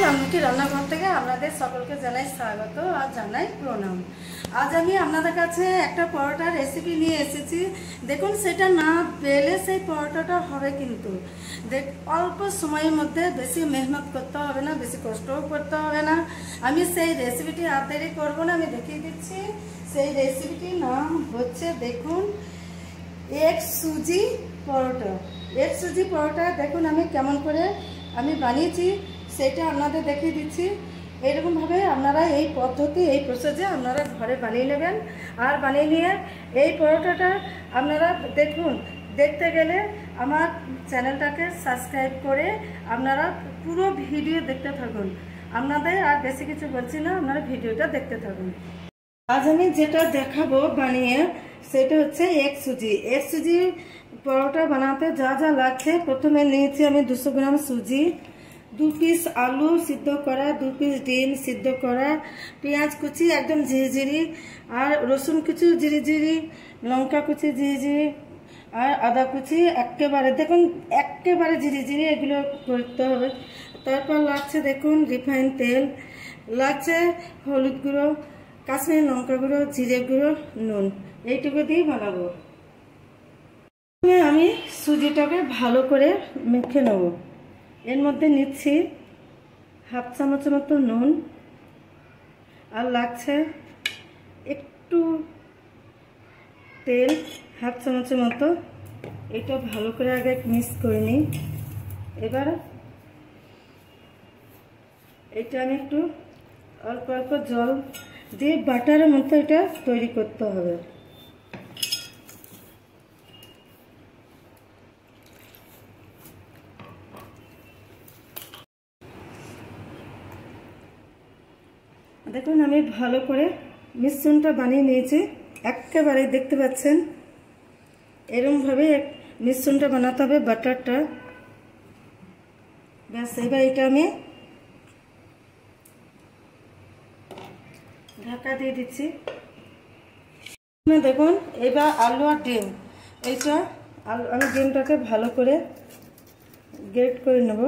लाल मुखिर रान्नाघर থেকে আপনাদের সকলকে জানাই স্বাগত আর জানাই প্রণাম। আজ আমি আপনাদের কাছে একটা পরোটার রেসিপি নিয়ে এসেছি। দেখুন সেটা না বেলে সেই পরোটাটা হবে, কিন্তু দেখ অল্প সময়ের মধ্যে বেশি মেহনত করতে হবে না, বেশি কষ্টও করতে হবে না। আমি সেই রেসিপিটি আর দেরি করব না, আমি দেখিয়ে দিচ্ছি। সেই রেসিপিটির নাম হচ্ছে দেখুন এক সুজি পরোটা। এক সুজি পরোটা দেখুন আমি কেমন করে আমি বানিয়েছি সেটা আপনাদের দেখিয়ে দিচ্ছি। এরকমভাবে আপনারা এই পদ্ধতি এই প্রসেসে আপনারা ঘরে বানিয়ে নেবেন। আর বানিয়ে নিয়ে এই পরোটাটা আপনারা দেখুন, দেখতে গেলে আমার চ্যানেলটাকে সাবস্ক্রাইব করে আপনারা পুরো ভিডিও দেখতে থাকুন। আপনাদের আর বেশি কিছু বলছি না, আপনারা ভিডিওটা দেখতে থাকুন। আজ আমি যেটা দেখাবো বানিয়ে সেটা হচ্ছে এক সুজি। এক সুজি পরোটা বানাতে যা যা লাগছে, প্রথমে নিয়েছি আমি 200 গ্রাম সুজি, 2 পিস আলু সিদ্ধ করা, 2 পিস ডিম সিদ্ধ করা, পেঁয়াজ কুচি একদম ঝিরিঝিরি, আর রসুন কুচি ঝিরিঝিরি, লঙ্কা কুচি ঝিরিঝিরি, আর আদা কুচি একেবারে দেখুন একেবারে ঝিরিঝিরি, এগুলো করতে হবে। তারপর লাগছে দেখুন রিফাইন তেল, লাগছে হলুদ গুঁড়ো, কাশ্মীরি লঙ্কা গুঁড়ো, জিরে গুঁড়ো, নুন, এইটুকু দিয়ে বানাবো। আমি সুজিটাকে ভালো করে মেখে নেব। এর মধ্যে নিচ্ছি হাফ চামচ মতো নুন, আর লাগছে একটু তেল হাফ চামচের মতো। এটা ভালো করে আগে মিক্স করে নিই। এবার এটা আমি একটু অল্প অল্প জল দিয়ে বাটারের মতো এটা তৈরি করতে হবে। দেখুন আমি ভালো করে মিশ্রণটা বানিয়ে নিয়েছি, একেবারে দেখতে পাচ্ছেন। এরকমভাবে মিশ্রণটা বানাতে হবে বাটারটা। ব্যাস এবার এটা আমি ঢাকা দিয়ে দিচ্ছি। দেখুন এবার আলু আর ডিম, এইটা আলু আমি ডিমটাকে ভালো করে গ্রেট করে নেব।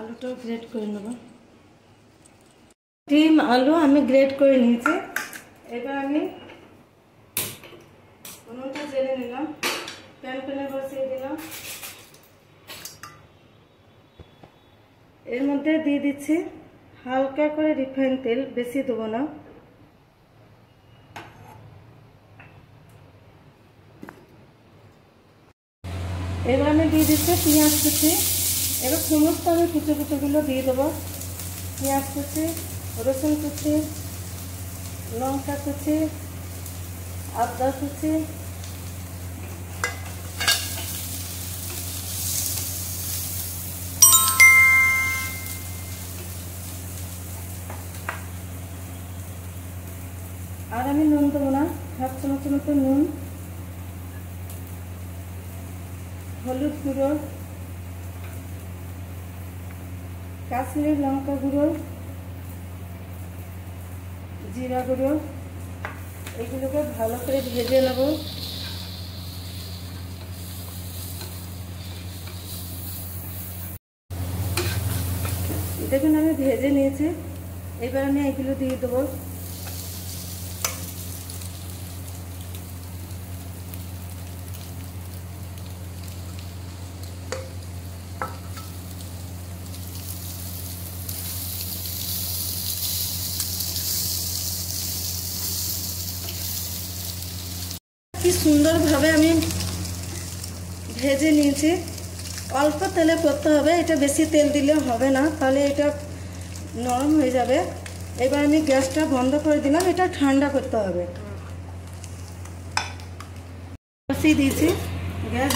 আলুটাও গ্রেট করে নেব। ডিম আলু আমি গ্রেট করে নিয়েছি। এবার আমি উনুনটা জেলে নিলাম, প্যান প্যানে বসিয়ে দিলাম। এর মধ্যে দিয়ে দিচ্ছি হালকা করে রিফাইন তেল, বেশি দেবো না। এবার আমি দিয়ে দিচ্ছি পেঁয়াজ কুচি। এবার সমস্ত আমি কুচো কুচোগুলো দিয়ে দেবো, পেঁয়াজ কুচি, রসুন কুচি, লঙ্কা কুচি, আদা কুচি, আর আমি নুন দেবো না, হাফ চামচ মতো নুন, হলুদ গুঁড়ো, কাশ্মীরি লঙ্কা গুঁড়ো, জিরা গুঁড়ো, এগুলোকে ভালো করে ভেজে নেব। দেখুন আমি ভেজে নিয়েছি। এবার আমি এগুলো দিয়ে দেবো। কি সুন্দরভাবে আমি ভেজে নিয়েছি। অল্প তেলে করতে হবে, এটা বেশি তেল দিলে হবে না, তাহলে এটা নরম হয়ে যাবে। এবার আমি গ্যাসটা বন্ধ করে দিলাম, এটা ঠান্ডা করতে হবে। বসিয়ে দিয়েছি গ্যাস।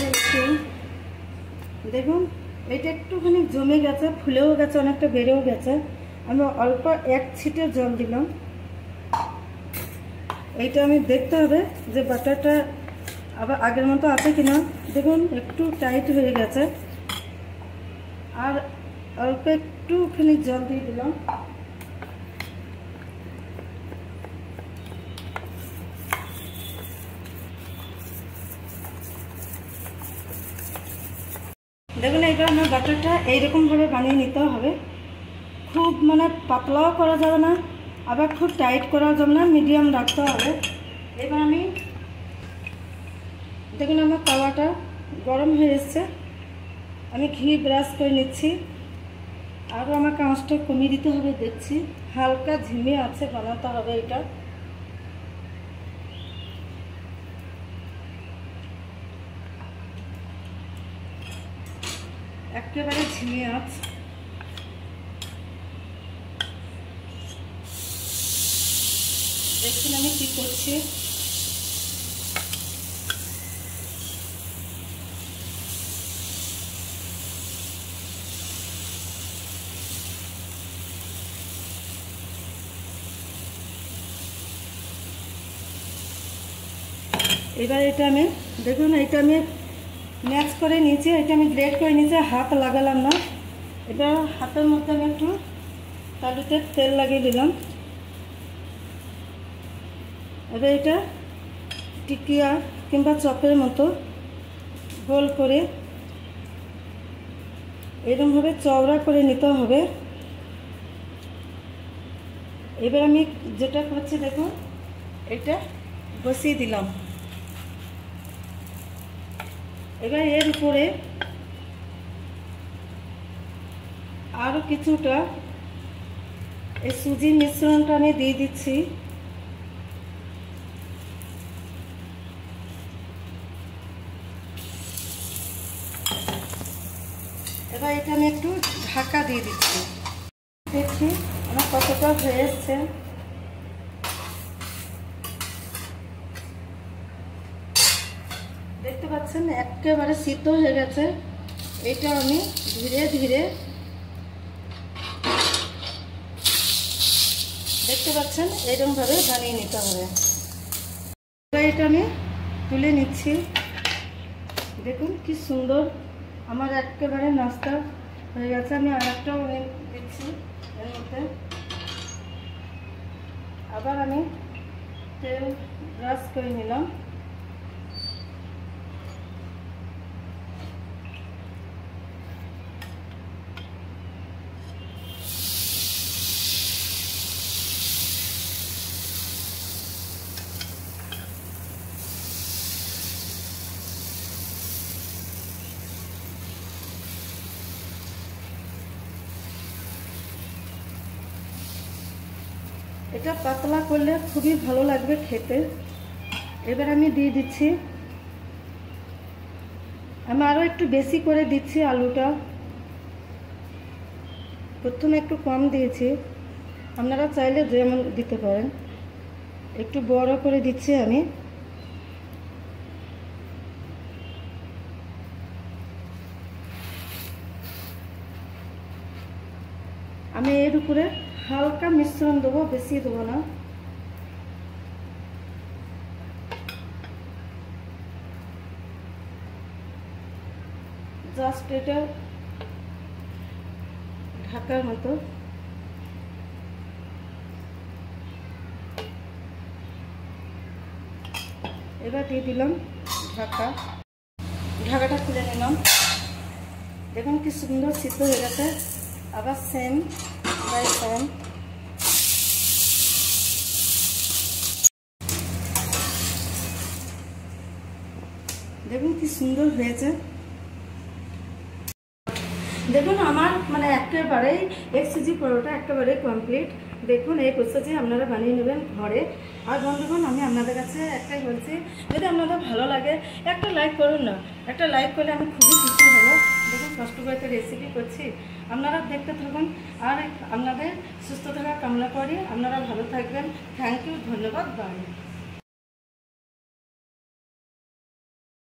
দেখুন এটা একটুখানি জমে গেছে, ফুলেও গেছে, অনেকটা বেড়েও গেছে। আমি অল্প এক ছিটে জল দিলাম। এইটা আমি দেখতে হবে যে বাটারটা আবার আগের মতো আছে কিনা। দেখুন একটু টাইট হয়ে গেছে, আর অল্প একটুখানি জল দিয়ে দিলাম। देखो एबार आमार बैटारटा एई रकम भावे बानिये निते होबे। खूब माने पातलाओ करा जाबे ना आबार खूब टाइट करा जाबे ना, मीडियम राखते होबे। एबार आमि देखुन आमार तवाटा गरम हये गेछे, आमि घी ब्राश करे निच्छि। आरो आमार काँचटा कमिये दिते होबे, देखछि हालका झिमे आछे बानाते होबे एटा। एकेबारे झिमे आँच। देखुन आमि कि करछि, एबार एटा आमि देखुन एटा आमि मैच कर नीचे ये ग्रेड कर नीचे हाथ लागालाम ना। एबार हाथेर मध्य आमि एकटु तालुते तेल लागिए दिलाम। एबार एटा टिकिया किंबा चपेर मतो गोल करे एरकम भावे चौड़ा करे निते होबे। एबार आमि जेटा करछि देखो एटा बसिए दिलाम। এবার এর উপরে আরো কিছুটা এই সুজি মিশ্রণটা আমি দিয়ে দিচ্ছি। এবার এটা আমি একটু ঢাকা দিয়ে দিচ্ছি। দেখছি আমার কতটা হয়ে এসেছে। देखते पाচ্ছেন একেবারে সিদ্ধ হয়ে গেছে। এটা আমি ধীরে ধীরে দেখতে পাচ্ছেন এরকম ভাবে বানিয়ে নিতে হবে। এটা আমি তুলে নিচ্ছি। দেখুন কি সুন্দর আমার একেবারে নাস্তা হয়ে গেছে। আমি আরেকটাও দিচ্ছি এর মধ্যে। আবার আমি তেল ব্রাশ করে নিলাম। এটা পাতলা করলে খুবই ভালো লাগবে খেতে। এবার আমি দিয়ে দিচ্ছি, আমি আরো একটু বেশি করে দিচ্ছি। আলুটা প্রথমে একটু কম দিয়েছি, আপনারা চাইলে যেমন দিতে পারেন। একটু বড় করে দিচ্ছি আমি। আমি এর উপরে हल्का मिश्रण देव, बेसि देव ना। जस्ट एट ढाकार मत एबारे दिलाम ढाका। ढाका खुले निलाम। देखुन कि सुंदर सिद्ध हो गए। आबार सेम দেখুন কি সুন্দর হয়েছে। দেখুন আমার মানে একেবারে এক সিজি পরোটা একেবারে কমপ্লিট। দেখুন এই প্রসেসে আপনারা বানিয়ে নেবেন ঘরে। আর বন্ধুগণ আমি আপনাদের কাছে একটাই বলছি, যদি আপনাদের ভালো লাগে একটা লাইক করুন না। একটা লাইক করলে আমি খুবই খুশি হব। দেখুন কষ্ট করে একটা রেসিপি করছি, আপনারা দেখতে থাকুন। আর আপনাদের সুস্থ থাকা কামনা করি। আপনারা ভালো থাকবেন। থ্যাংক ইউ, ধন্যবাদ, বাই।